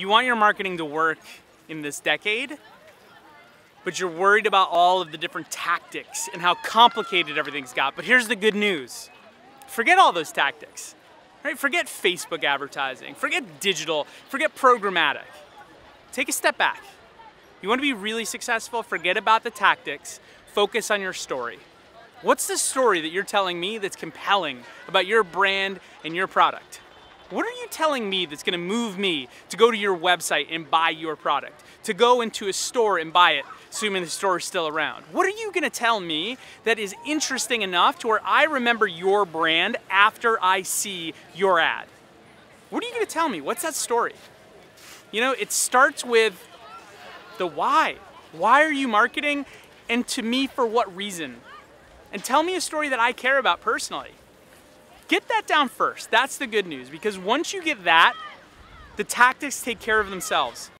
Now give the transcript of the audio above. You want your marketing to work in this decade, but you're worried about all of the different tactics and how complicated everything's got. But here's the good news. Forget all those tactics, right? Forget Facebook advertising, forget digital, forget programmatic. Take a step back. You want to be really successful? Forget about the tactics, focus on your story. What's the story that you're telling me that's compelling about your brand and your product? What are you telling me that's gonna move me to go to your website and buy your product? To go into a store and buy it, assuming the store is still around? What are you gonna tell me that is interesting enough to where I remember your brand after I see your ad? What are you gonna tell me? What's that story? You know, it starts with the why. Why are you marketing? And to me, for what reason? And tell me a story that I care about personally. Get that down first. That's the good news, because once you get that, the tactics take care of themselves.